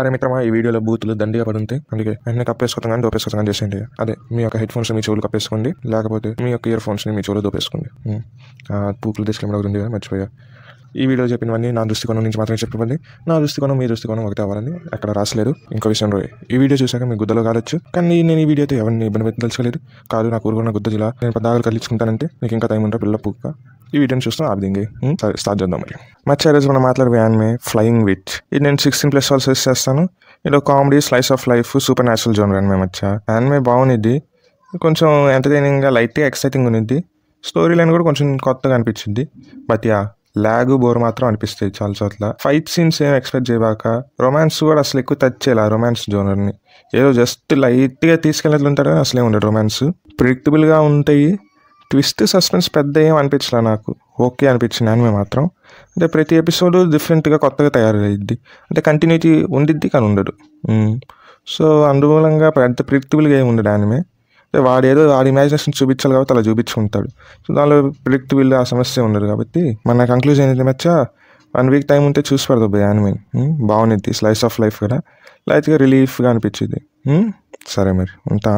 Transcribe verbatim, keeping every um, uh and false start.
అరే మిత్రమా ఈ వీడియోలో బూతులు దండిగా పడుంటాయి అందుకే వెంటనే కప్పేసుకోవటం కానీ దోపేసుకోవటం కానీ చేసేయండి. అదే మీ యొక్క హెడ్ ఫోన్స్ మీ చెవులు కప్పేసుకోండి, లేకపోతే మీ యొక్క ఇయర్ ఫోన్స్ని మీ చెవులు దోపేసుకోండి. పూపులు డిస్క్లైమర్ ఉంది కదా, మర్చిపోయా. ఈ వీడియో చెప్పినవన్నీ నా దృష్టికోణం నుంచి మాత్రమే చెప్పబడింది. నా దృష్టికోణం మీ దృష్టికోణం ఒకటి అవ్వాలని అక్కడ రాసలేదు. ఇంకో విషయం రోజు ఈ వీడియో చూసాక మీ గుద్దలో కావచ్చు, కానీ నేను ఈ వీడియోతో ఎవరిని ఇబ్బంది పెట్టదలుచుకోలేదు. కాదు నా కూరకున్న గుద్ద జిల్లా నేను పదాలు కలిగించుకుంటానంటే మీకు ఇంకా టైం ఉంటా పిల్ల పుక్క. ఈ వీడియోని చూస్తాం ఆప్ దింగి సరే స్టార్ట్ చేద్దాం. మరి మచ్చ రోజు మనం మాట్లాడే యానిమే ఫ్లయింగ్ విచ్. ఇది నేను సిక్స్టీన్ ప్లస్ వాళ్ళు సజెస్ట్ చేస్తాను. ఇది comedy slice of life supernatural genre anime. మచ్చ యానిమే బాగుంది, కొంచెం ఎంటర్టైనింగ్గా లైట్గా ఎక్సైటింగ్ ఉంది. స్టోరీ లైన్ కూడా కొంచెం కొత్తగా అనిపించింది. బట్ యా లాగ్ బోర్ మాత్రం అనిపిస్తాయి చాలా చోట్ల. ఫైట్ సీన్స్ ఏం ఎక్స్పెక్ట్ చేయబాక, రొమాన్స్ కూడా అసలు ఎక్కువ టచ్ చేయాలి రొమాన్స్ జోనర్ని. ఏదో జస్ట్ లైట్గా తీసుకెళ్ళట్లు ఉంటారు, అసలే ఉండదు రొమాన్స్. ప్రిడిక్టబుల్గా ఉంటాయి, ట్విస్ట్ సస్పెన్స్ పెద్ద ఏం అనిపించలే నాకు. ఓకే అనిపించింది యానిమే మాత్రం. అంటే ప్రతి ఎపిసోడు డిఫరెంట్గా కొత్తగా తయారయ్యిద్ది, అంటే కంటిన్యూటీ ఉండిద్ది కానీ ఉండదు. సో అందుమూలంగా పెద్ద ప్రిడిక్టబుల్గా ఏమి ఉండదు యానిమే. అంటే వాడు ఏదో వాడి ఇమాజినేషన్ చూపించాలి కాబట్టి అలా చూపించుకుంటాడు. సో దానిలో ప్రిడిక్టబుల్ ఆ సమస్య ఉండదు కాబట్టి మన కంక్లూజన్ ఏంటంటే మచ్చా వన్ వీక్ టైం ఉంటే చూసి పడదు బై యానిమే. బాగుంది స్లైస్ ఆఫ్ లైఫ్ కదా, లైట్గా రిలీఫ్గా అనిపించింది. సరే మరి ఉంటా.